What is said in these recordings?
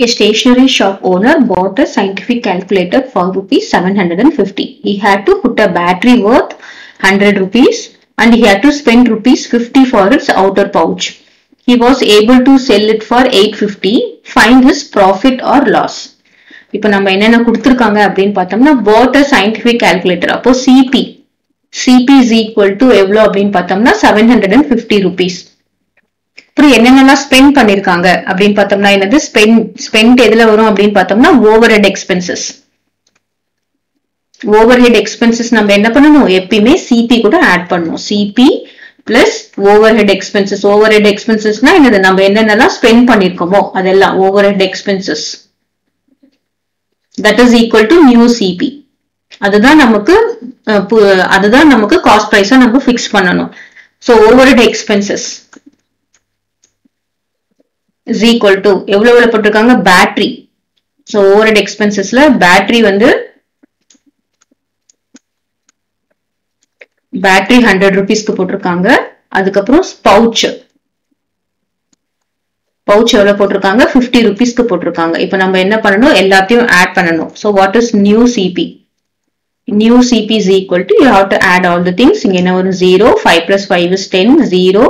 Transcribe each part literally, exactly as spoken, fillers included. A stationery shop owner bought a scientific calculator for rupees seven hundred fifty. He had to put a battery worth one hundred rupees and he had to spend rupees fifty for its outer pouch. He was able to sell it for eight fifty. Find his profit or loss. இப்போ நம்ம என்னென்ன கொடுத்திருக்காங்க அப்படின்னு பார்த்தோம்னா bought a scientific calculator. அப்போ C P C P is equal to எவ்வளோ அப்படின்னு பார்த்தோம்னா seven hundred fifty rupees. அப்புறம் என்னென்னலாம் ஸ்பெண்ட் பண்ணிருக்காங்க அப்படின்னு பார்த்தோம்னா என்னது ஸ்பெண்ட் ஸ்பெண்ட் எதுல வரும் அப்படின்னு பார்த்தோம்னா over head expenses. Over head expenses நம்ம என்ன பண்ணணும், எப்பயுமே சிபி கூட ஆட் பண்ணணும். CP plus over head expenses. Over head எக்ஸ்பென்சஸ்னா என்னது, நம்ம என்னென்னலாம் ஸ்பெண்ட் பண்ணிருக்கோமோ அதெல்லாம் over head expenses. That is equal to new CP. அதுதான் நமக்கு அதுதான் நமக்கு காஸ்ட் பிரைஸா நம்ம பிக்ஸ் பண்ணணும். So over head expenses is equal to எவ்வளவு எவ்வளவு போட்டிருக்காங்க பேட்டரி. சோ ஓவர்ஹெட் எக்ஸ்பென்சஸ்ல பேட்டரி வந்து பேட்டரி ஹண்ட்ரட் ருபீஸ்க்கு போட்டிருக்காங்க. அதுக்கப்புறம் பவுச் பவுச் எவ்வளவு போட்டிருக்காங்க, பிப்டி ருபீஸ்க்கு போட்டிருக்காங்க. இப்ப நம்ம என்ன பண்ணணும், எல்லாத்தையும் ஆட் பண்ணணும். So what is new CP? New CP is equal to you have to add all the things. இங்க என்ன வரும் zero, five plus five is ten, zero,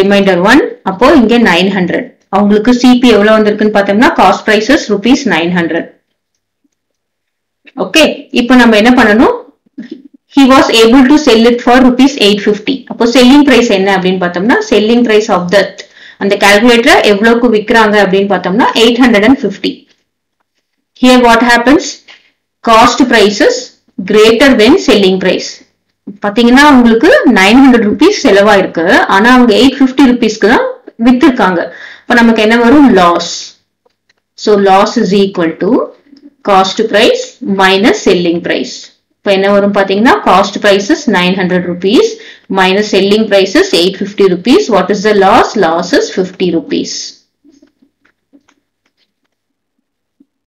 remainder one. அப்போ இங்க nine hundred. அவங்களுக்கு சிபி எவ்வளவு வந்திருக்குன்னு பார்த்தோம்னா cost prices rupees nine hundred. Okay, இப்போ நம்ம என்ன பண்ணணும், he was able to sell it for rupees eight fifty. அப்போ செல்லிங் பிரைஸ் என்ன அப்படின்னு பார்த்தோம்னா செல்லிங் பிரைஸ் ஆஃப் தட் அந்த கால்குலேட்டர் எவ்வளவுக்கு விற்கிறாங்க அப்படின்னு பார்த்தோம்னா eight hundred fifty. Here what happens? Cost prices greater than selling price. பாத்தீங்கன்னா உங்களுக்கு நைன் ஹண்ட்ரட் ருபீஸ் செலவாயிருக்கு, ஆனா அவங்க எயிட் பிப்டி ருபீஸ்க்கு தான் வித்திருக்காங்க. இப்போ நமக்கு என்ன வரும், loss. So loss is equal to cost price minus selling price. இப்போ என்ன வரும் பார்த்தீங்கன்னா cost prices nine hundred rupees minus selling prices eight fifty rupees. What is the loss? Loss is fifty rupees.